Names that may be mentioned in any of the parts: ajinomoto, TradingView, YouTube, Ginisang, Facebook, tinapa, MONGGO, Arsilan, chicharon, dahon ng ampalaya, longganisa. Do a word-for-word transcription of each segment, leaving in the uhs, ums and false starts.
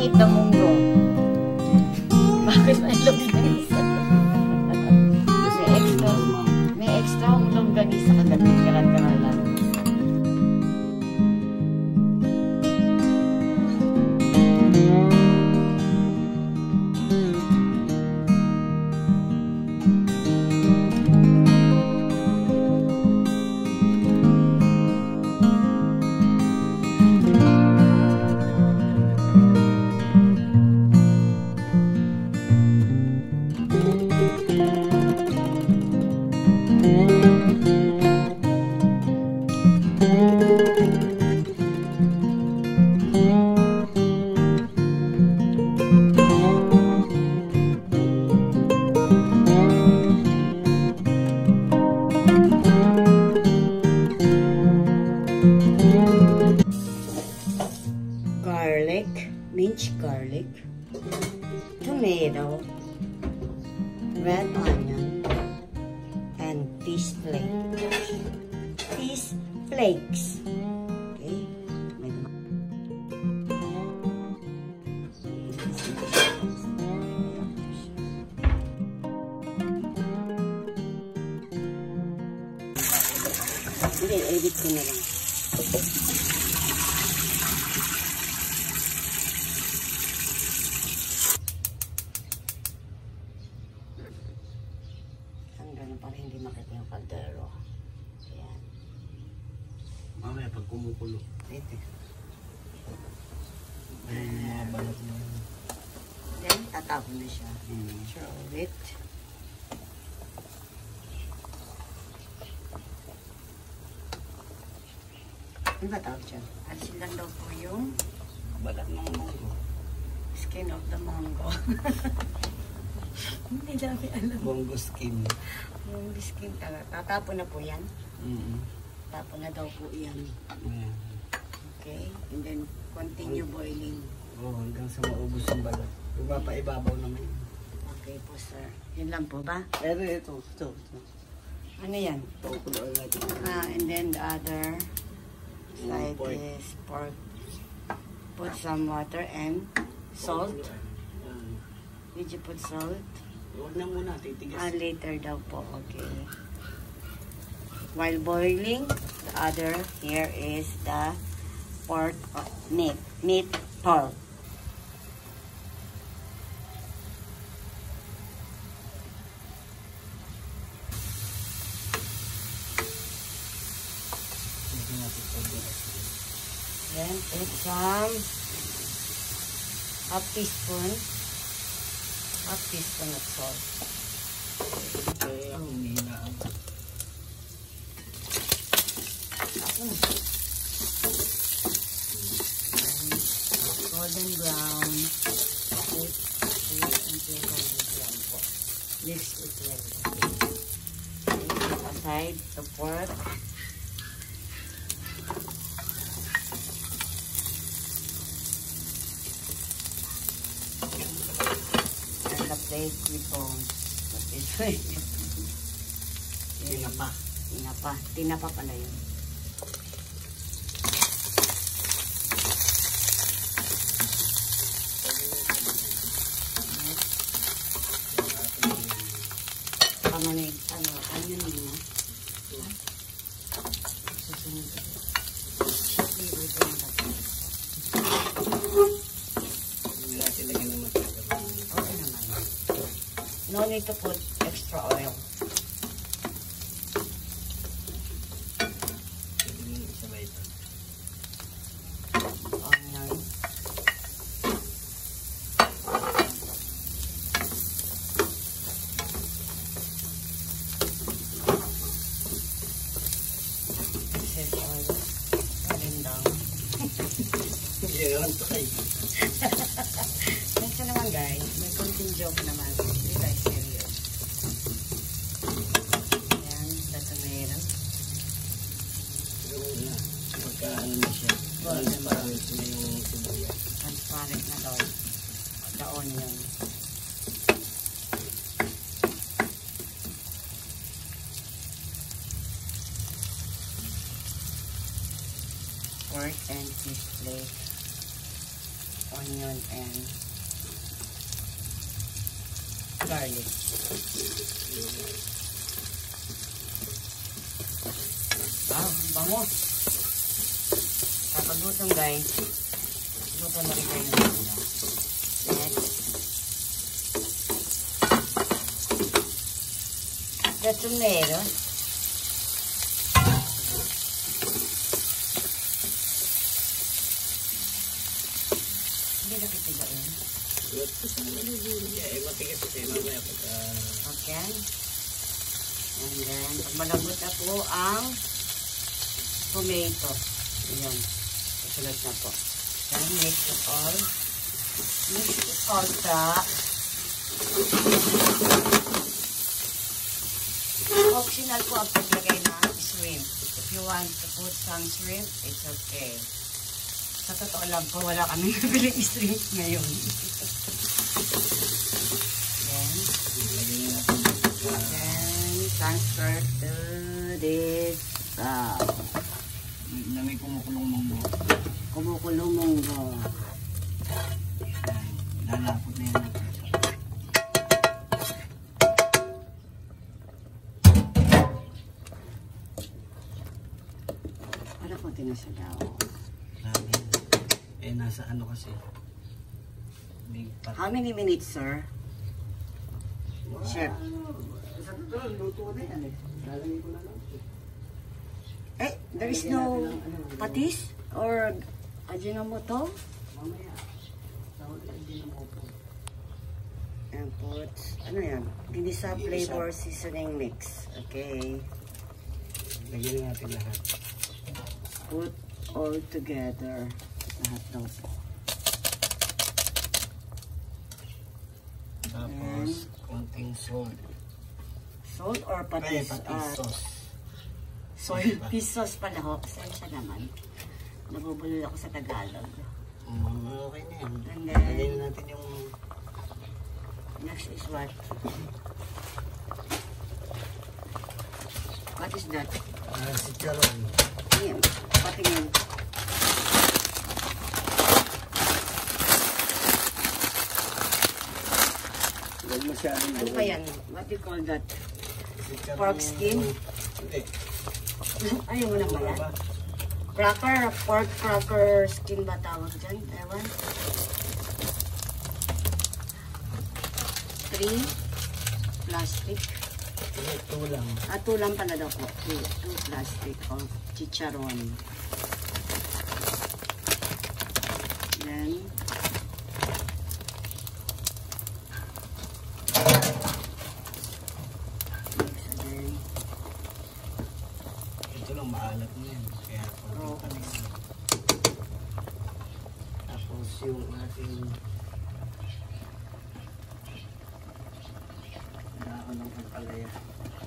maliit na munggo. Bakit may longganisa? May extra, may extra longganisa kagabi, karan-karan lang. Minced garlic, tomato, red onion, and fish flakes. Fish flakes. Okay. Okay, edit ko na lang. Para hindi makita yung kaldero. Ayan. Mamaya pag kumukulo. Ito. Ayan yung mga balat na yun. Then, tatapon na siya. Mm. Throw it. Ano ba tawag siya? Arsilan daw po yung balat ng monggo. Skin of the monggo. Hindi dami alam. Monggo skin. Monggo skin talaga. Tatapon na po yan. Mm-hmm. Tapon na daw po yan. Mm-hmm. Okay. And then, continue okay. Boiling. Oo, oh, hanggang sa maubos yung balat. Ipapaibabaw naman. Okay po, sir. Yun lang po ba? Pero ito, ito, ito. Ano yan? Ito, kulo natin. Ah, and then the other side mm, pork. Is pork. Put some water and salt. Did you put salt? Huwag na muna, titigas. Ah, later daw po, okay. While boiling, the other here is the pork meat, meat pork. Then, add some half teaspoon. Half teaspoon of salt. Okay, ang humina. Golden brown. Bakit? Until golden brown po. Mix it well. Put aside the pork. Plate with bones. Tinapa. Tinapa. Tinapa pala yun. Pamanig. Ano? Ano yun yun mo? Susunod ko. Susunod ko yung natin. Wala talaga naman. Okay naman. No need to put extra oil. Onion. This is oil. Coming down. Yeah, I'm tight. Minsan naman guys, may konting joke naman. Transparent na daw. The onion. Pork and fish flakes. onion, and garlic. Ah, bango! Kapagutong guys, gutom na rin kayo ng gula. Next. The tomato. Okay. And then, malambot na po ang tomato. Ayan. Isulot na po. Then, mix it all. Mix it all sa optional po ang paglagay ng shrimp. If you want to put some shrimp, it's okay. Sa totoo lang po, wala kami nabiling shrimp ngayon. Transfer to this bowl. Na may kumukulong monggo. Kumukulong monggo. Lalapot na yan. Para konti na siya daw. Eh, nasa ano kasi? How many minutes, sir? Wow. Chef. Eh, there is no patis or ajinomoto. And put, ano yan? Ginisa flavor seasoning mix. Okay. Lagyan natin lahat. Put all together. Lahat daw po. Tapos, konting salt. Salt or patis? Ay, patis uh, sauce. Soy patis sauce pala ho. Saan siya naman? Nabubulol ako sa Tagalog. Mm, okay na yun. And then, alin natin yung... Next is what? What is that? Uh, chicharon. Ayan, patingin. Ano ba yan? What do you call that? Pork skin? Ayaw mo na pala. Cracker, pork cracker skin ba tawag dyan? Ewan. Three. Plastic. Tulang. Ah, tulang pala daw po. Two, two plastic of chicharon. Then,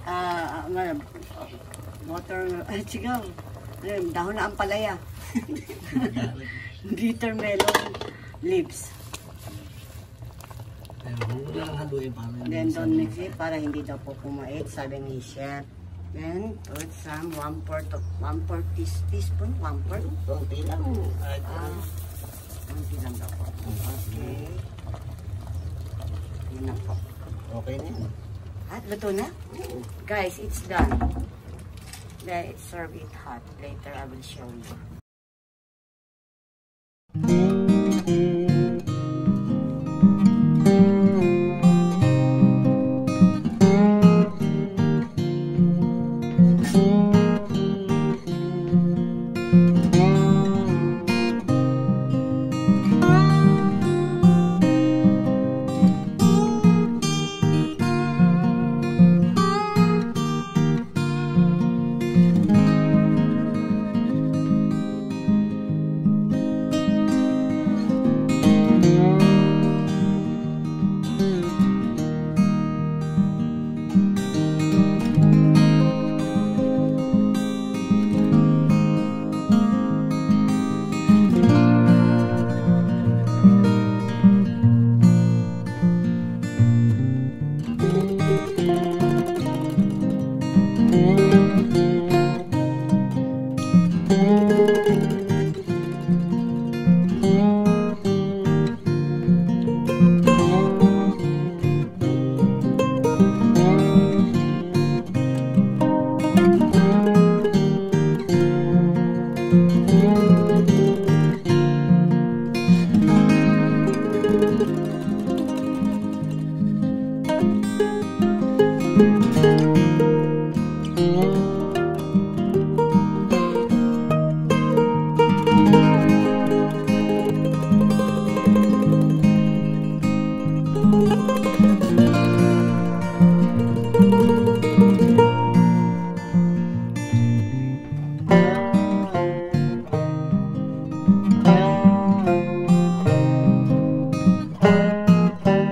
Ah, uh, uh, water, uh, chigaw. Ayun, dahon ng ampalaya. Bitter melon leaves. Then don't mix it para hindi daw po kumait, sabi ni chef. Then put some one part of one part teaspoon, one part. Konti lang. Ah, konti lang daw po. Okay. Yun na po. Okay na yun. At luto na? Mm-hmm. Guys, it's done. Let's serve it hot. Later, I will show you.